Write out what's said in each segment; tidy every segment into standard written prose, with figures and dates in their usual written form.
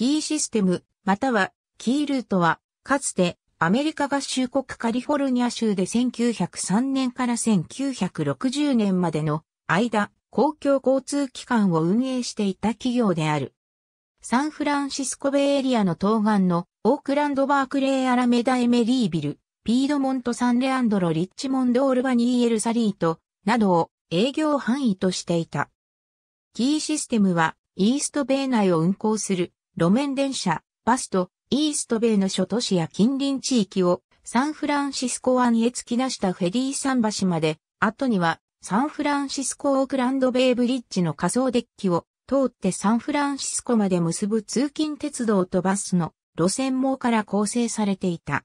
キーシステム、またはキールートは、かつてアメリカ合衆国カリフォルニア州で1903年から1960年までの間、公共交通機関を運営していた企業である。サンフランシスコベイエリアの東岸のオークランドバークレーアラメダエメリービル、ピードモントサンレアンドロリッチモンドオルバニーエルサリートなどを営業範囲としていた。キーシステムはイーストベイ内を運行する路面電車、バスとイーストベイの諸都市や近隣地域をサンフランシスコ湾へ突き出したフェリー桟橋まで、後にはサンフランシスコオークランドベイブリッジの下層デッキを通ってサンフランシスコまで結ぶ通勤鉄道とバスの路線網から構成されていた。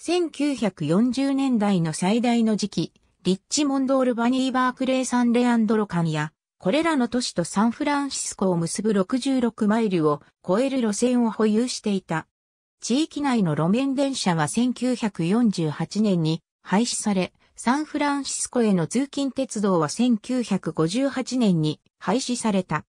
1940年代の最大の時期、リッチモンド・オルバニー・バークレー・サンレアンドロ間や、これらの都市とサンフランシスコを結ぶ66マイルを超える路線を保有していた。地域内の路面電車は1948年に廃止され、サンフランシスコへの通勤鉄道は1958年に廃止された。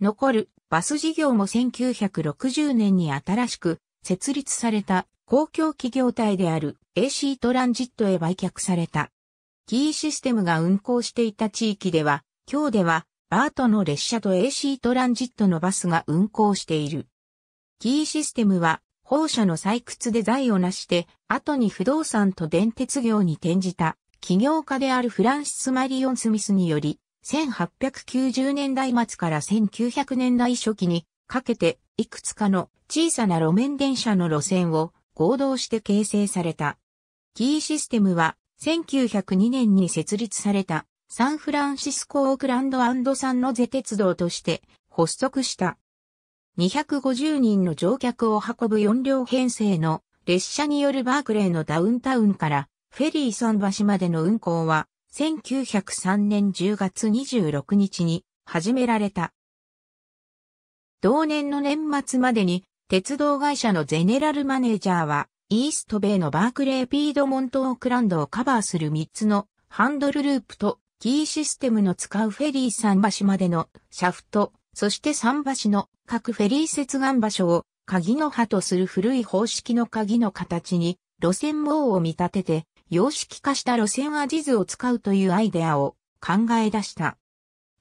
残るバス事業も1960年に新しく設立された公共企業体である AC トランジットへ売却された。キーシステムが運行していた地域では、今日ではBARTの列車と AC トランジットのバスが運行している。キーシステムは本社の採掘で財を成して、後に不動産と電鉄業に転じた起業家であるフランシス・マリオン・スミスにより、1890年代末から1900年代初期にかけていくつかの小さな路面電車の路線を合同して形成された。キーシステムは1902年に設立されたサンフランシスコ・オークランド&サンノゼ鉄道として発足した。250人の乗客を運ぶ4両編成の列車によるバークレーのダウンタウンからフェリー桟橋までの運行は1903年10月26日に始められた。同年の年末までに鉄道会社のゼネラルマネージャーはイーストベイのバークレーピードモントオークランドをカバーする3つのハンドルループとキーシステムの使うフェリー桟橋までのシャフト、そして桟橋の各フェリー接岸場所を鍵の刃とする古い方式の鍵の形に路線網を見立てて様式化した路線アジ図を使うというアイデアを考え出した。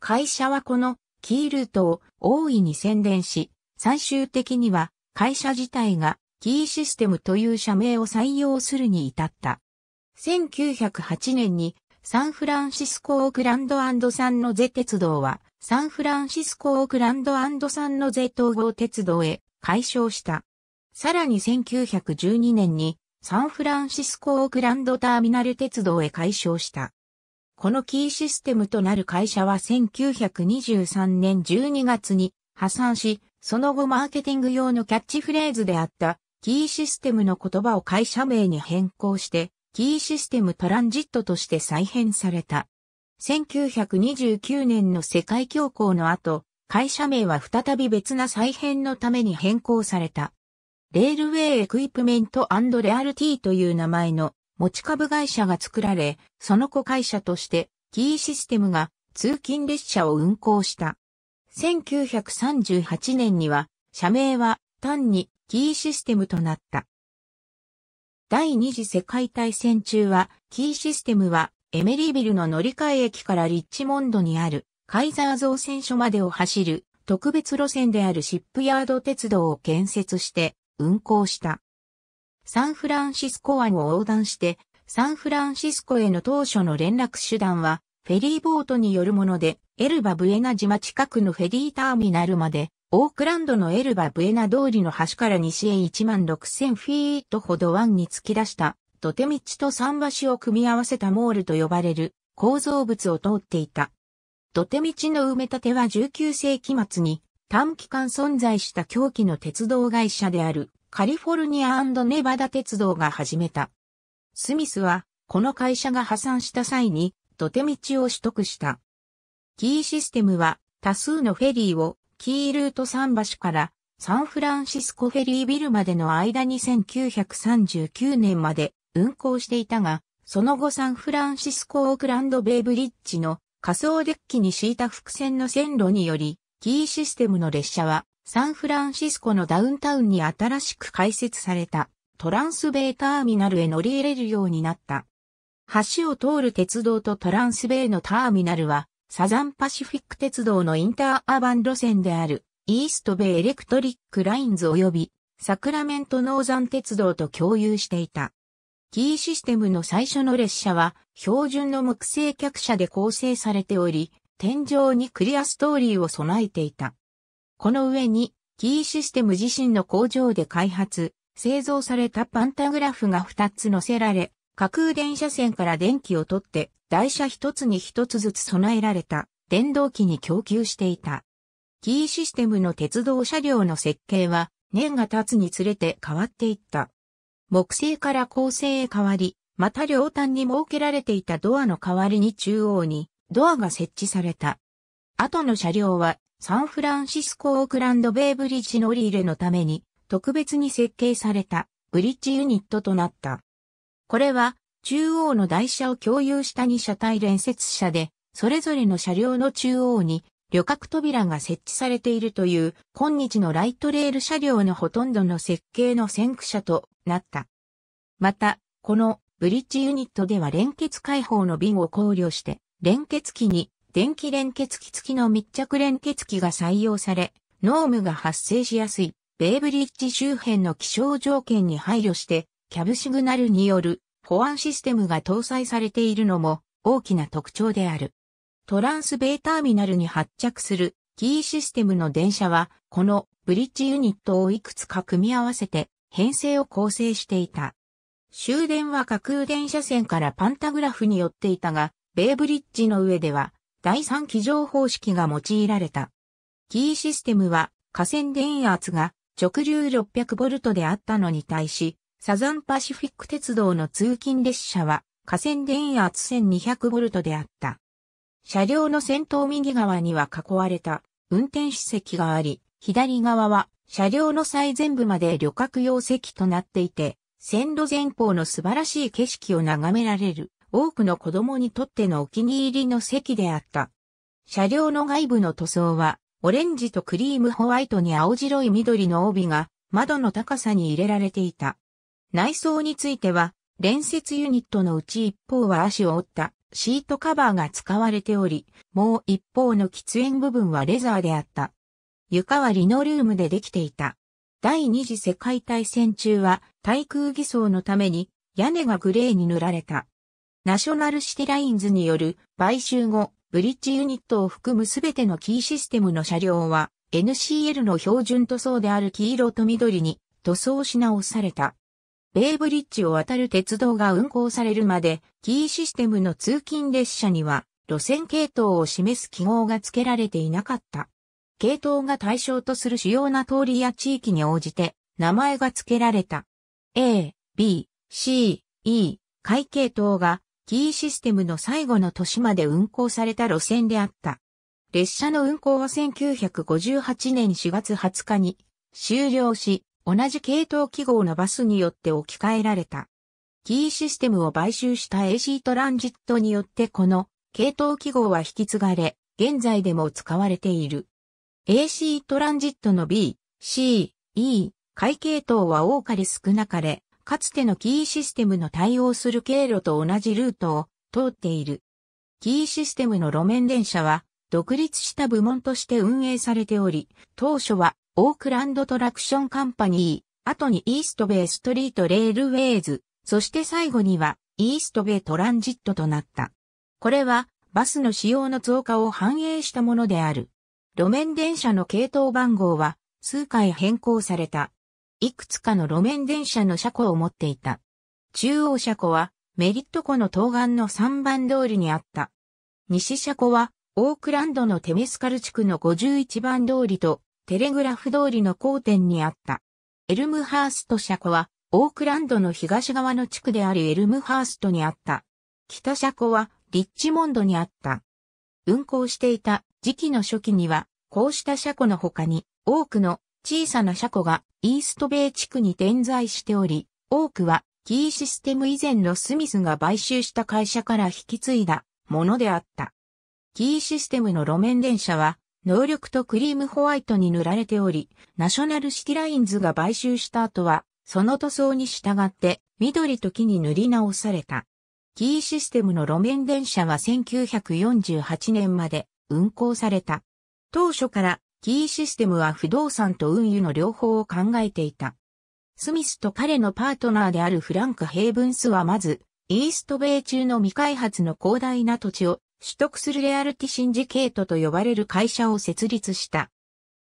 会社はこのキールートを大いに宣伝し、最終的には会社自体がキーシステムという社名を採用するに至った。1908年にサンフランシスコ・オークランド&サンノゼ鉄道はサンフランシスコ・オークランド&サンノゼ統合鉄道へ改称した。さらに1912年にサンフランシスコ・オークランドターミナル鉄道へ改称した。このキーシステムとなる会社は1923年12月に破産し、その後マーケティング用のキャッチフレーズであったキーシステムの言葉を会社名に変更して、キーシステムトランジットとして再編された。1929年の世界恐慌の後、会社名は再び別な再編のために変更された。レールウェイエクイプメント&レアルティという名前の持ち株会社が作られ、その子会社としてキーシステムが通勤列車を運行した。1938年には社名は単にキーシステムとなった。第二次世界大戦中はキーシステムはエメリービルの乗り換え駅からリッチモンドにあるカイザー造船所までを走る特別路線であるシップヤード鉄道を建設して、運行した。サンフランシスコ湾を横断して、サンフランシスコへの当初の連絡手段は、フェリーボートによるもので、エルバ・ブエナ島近くのフェリーターミナルまで、オークランドのエルバ・ブエナ通りの端から西へ16000フィートほど湾に突き出した、土手道と桟橋を組み合わせたモールと呼ばれる構造物を通っていた。土手道の埋め立ては19世紀末に、短期間存在した狂気の鉄道会社であるカリフォルニア&ネバダ鉄道が始めた。スミスはこの会社が破産した際に土手道を取得した。キーシステムは多数のフェリーをキールート桟橋からサンフランシスコフェリービルまでの間に1939年まで運行していたが、その後サンフランシスコオークランドベイブリッジの下層デッキに敷いた伏線の線路により、キーシステムの列車はサンフランシスコのダウンタウンに新しく開設されたトランスベイターミナルへ乗り入れるようになった。橋を通る鉄道とトランスベイのターミナルはサザンパシフィック鉄道のインターアバン路線であるイーストベイエレクトリックラインズ及びサクラメントノーザン鉄道と共有していた。キーシステムの最初の列車は標準の木製客車で構成されており、天井にクリアストーリーを備えていた。この上にキーシステム自身の工場で開発、製造されたパンタグラフが2つ載せられ、架空電車線から電気を取って台車1つに1つずつ備えられた電動機に供給していた。キーシステムの鉄道車両の設計は年が経つにつれて変わっていった。木製から鋼製へ変わり、また両端に設けられていたドアの代わりに中央にドアが設置された。後の車両はサンフランシスコオークランドベイブリッジ乗り入れのために特別に設計されたブリッジユニットとなった。これは中央の台車を共有した2車体連接車で、それぞれの車両の中央に旅客扉が設置されているという今日のライトレール車両のほとんどの設計の先駆者となった。また、このブリッジユニットでは連結開放の便を考慮して、連結機に電気連結機付きの密着連結機が採用され、濃霧が発生しやすいベイブリッジ周辺の気象条件に配慮して、キャブシグナルによる保安システムが搭載されているのも大きな特徴である。トランスベイターミナルに発着するキーシステムの電車は、このブリッジユニットをいくつか組み合わせて編成を構成していた。終電は架空電車線からパンタグラフによっていたが、ベイブリッジの上では第三騎乗方式が用いられた。キーシステムは架線電圧が直流 600V であったのに対し、サザンパシフィック鉄道の通勤列車は架線電圧 1200V であった。車両の先頭右側には囲われた運転手席があり、左側は車両の最前部まで旅客用席となっていて、線路前方の素晴らしい景色を眺められる多くの子供にとってのお気に入りの席であった。車両の外部の塗装はオレンジとクリームホワイトに青白い緑の帯が窓の高さに入れられていた。内装については、連接ユニットのうち一方は足を折ったシートカバーが使われており、もう一方の喫煙部分はレザーであった。床はリノルームでできていた。第二次世界大戦中は対空偽装のために屋根がグレーに塗られた。ナショナルシティラインズによる買収後、ブリッジユニットを含むすべてのキーシステムの車両は NCL の標準塗装である黄色と緑に塗装し直された。ベイブリッジを渡る鉄道が運行されるまで、キーシステムの通勤列車には、路線系統を示す記号が付けられていなかった。系統が対象とする主要な通りや地域に応じて、名前が付けられた。A、B、C、E、各系統が、キーシステムの最後の年まで運行された路線であった。列車の運行は1958年4月20日に終了し、同じ系統記号のバスによって置き換えられた。キーシステムを買収した AC トランジットによってこの系統記号は引き継がれ、現在でも使われている。AC トランジットの B、C、E、各系統は多かれ少なかれ、かつてのキーシステムの対応する経路と同じルートを通っている。キーシステムの路面電車は独立した部門として運営されており、当初はオークランドトラクションカンパニー、後にイーストベイストリートレールウェイズ、そして最後にはイーストベイトランジットとなった。これはバスの使用の増加を反映したものである。路面電車の系統番号は数回変更された。いくつかの路面電車の車庫を持っていた。中央車庫はメリット湖の東岸の3番通りにあった。西車庫はオークランドのテメスカル地区の51番通りと、テレグラフ通りの交点にあった。エルムハースト車庫は、オークランドの東側の地区であるエルムハーストにあった。北車庫は、リッチモンドにあった。運行していた時期の初期には、こうした車庫の他に、多くの小さな車庫がイーストベイ地区に点在しており、多くは、キーシステム以前のスミスが買収した会社から引き継いだものであった。キーシステムの路面電車は、能力とクリームホワイトに塗られており、ナショナルシティラインズが買収した後は、その塗装に従って緑と黄に塗り直された。キーシステムの路面電車は1948年まで運行された。当初からキーシステムは不動産と運輸の両方を考えていた。スミスと彼のパートナーであるフランク・ヘイブンスはまず、イーストベイ中の未開発の広大な土地を取得するレアルティシンジケートと呼ばれる会社を設立した。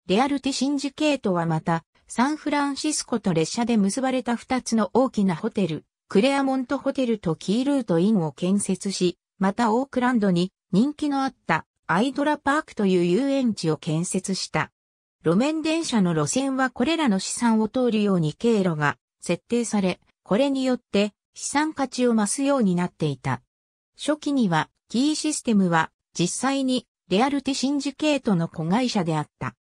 レアルティシンジケートはまた、サンフランシスコと列車で結ばれた2つの大きなホテル、クレアモントホテルとキールートインを建設し、またオークランドに人気のあったアイドラパークという遊園地を建設した。路面電車の路線はこれらの資産を通るように経路が設定され、これによって資産価値を増すようになっていた。初期にはキーシステムは実際にレアルティシンジケートの子会社であった。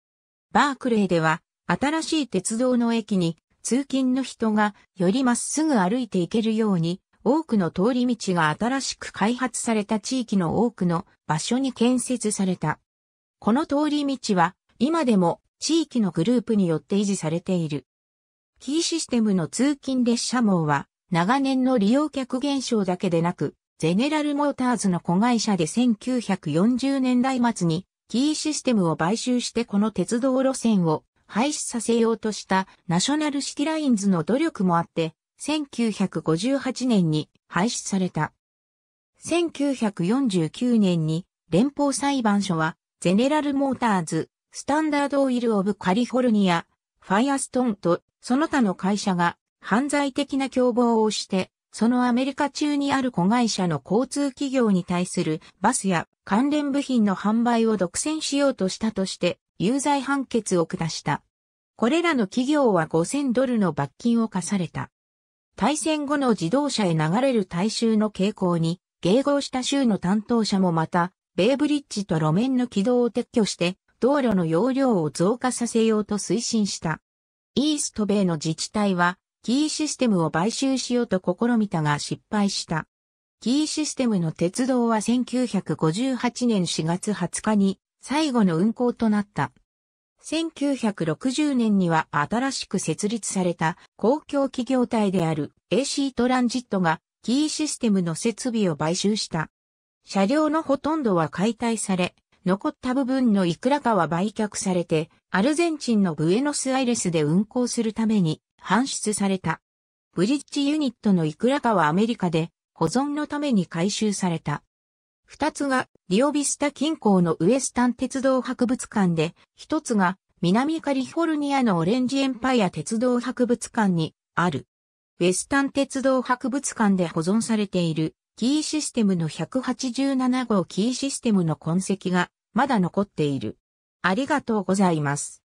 バークレーでは新しい鉄道の駅に通勤の人がよりまっすぐ歩いていけるように多くの通り道が新しく開発された地域の多くの場所に建設された。この通り道は今でも地域のグループによって維持されている。キーシステムの通勤列車網は長年の利用客減少だけでなく、ゼネラルモーターズの子会社で1940年代末にキーシステムを買収してこの鉄道路線を廃止させようとしたナショナルシティラインズの努力もあって、1958年に廃止された。1949年に連邦裁判所はゼネラルモーターズ、スタンダードオイルオブカリフォルニア、ファイアストンとその他の会社が犯罪的な共謀をして、そのアメリカ中にある子会社の交通企業に対するバスや関連部品の販売を独占しようとしたとして有罪判決を下した。これらの企業は$5000の罰金を課された。大戦後の自動車へ流れる大衆の傾向に迎合した州の担当者もまた、ベイブリッジと路面の軌道を撤去して、道路の容量を増加させようと推進した。イーストベイの自治体は、キーシステムを買収しようと試みたが失敗した。キーシステムの鉄道は1958年4月20日に最後の運行となった。1960年には新しく設立された公共企業体である AC トランジットがキーシステムの設備を買収した。車両のほとんどは解体され、残った部分のいくらかは売却されて、アルゼンチンのブエノスアイレスで運行するために搬出された。ブリッジユニットのいくらかはアメリカで保存のために回収された。二つがリオビスタ近郊のウエスタン鉄道博物館で、一つが南カリフォルニアのオレンジエンパイア鉄道博物館にある。ウエスタン鉄道博物館で保存されているキーシステムの187号キーシステムの痕跡がまだ残っている。ありがとうございます。